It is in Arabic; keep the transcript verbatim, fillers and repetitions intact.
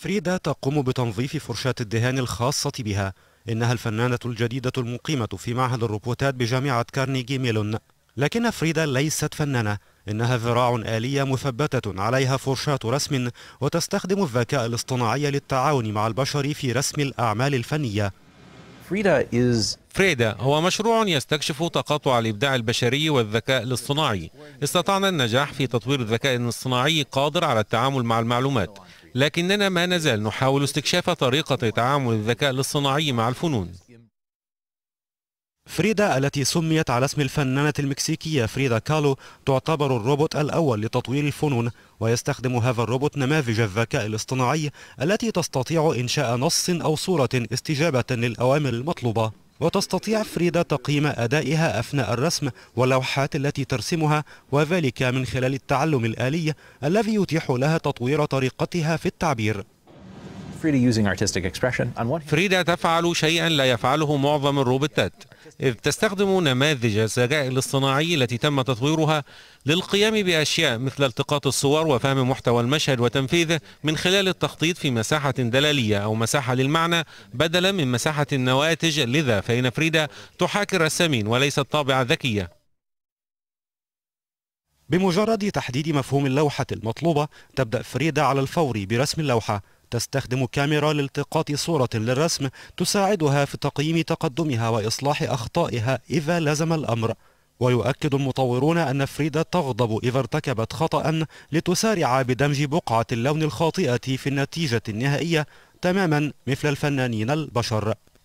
فريدا تقوم بتنظيف فرشات الدهان الخاصة بها. إنها الفنانة الجديدة المقيمة في معهد الروبوتات بجامعة كارنيجي ميلون، لكن فريدا ليست فنانة، إنها ذراع آلية مثبتة عليها فرشات رسم، وتستخدم الذكاء الاصطناعي للتعاون مع البشر في رسم الأعمال الفنية. فريدا هو مشروع يستكشف تقاطع الإبداع البشري والذكاء الاصطناعي. استطعنا النجاح في تطوير الذكاء الاصطناعي قادر على التعامل مع المعلومات، لكننا ما نزال نحاول استكشاف طريقة تعامل الذكاء الاصطناعي مع الفنون. فريدا التي سميت على اسم الفنانة المكسيكية فريدا كاهلو تعتبر الروبوت الأول لتطوير الفنون، ويستخدم هذا الروبوت نماذج الذكاء الاصطناعي التي تستطيع إنشاء نص أو صورة استجابة للأوامر المطلوبة، وتستطيع فريدا تقييم أدائها أثناء الرسم واللوحات التي ترسمها، وذلك من خلال التعلم الآلي الذي يتيح لها تطوير طريقتها في التعبير. فريدا تفعل شيئا لا يفعله معظم الروبوتات، إذ تستخدم نماذج الذكاء الاصطناعي التي تم تطويرها للقيام بأشياء مثل التقاط الصور وفهم محتوى المشهد وتنفيذه من خلال التخطيط في مساحة دلالية أو مساحة للمعنى بدلا من مساحة النواتج، لذا فإن فريدا تحاكي الرسامين وليست طابعة ذكية. بمجرد تحديد مفهوم اللوحة المطلوبة تبدأ فريدا على الفور برسم اللوحة، تستخدم كاميرا لالتقاط صورة للرسم تساعدها في تقييم تقدمها وإصلاح أخطائها إذا لزم الأمر. ويؤكد المطورون أن فريدا تغضب إذا ارتكبت خطأ لتسارع بدمج بقعة اللون الخاطئة في النتيجة النهائية، تماما مثل الفنانين البشر.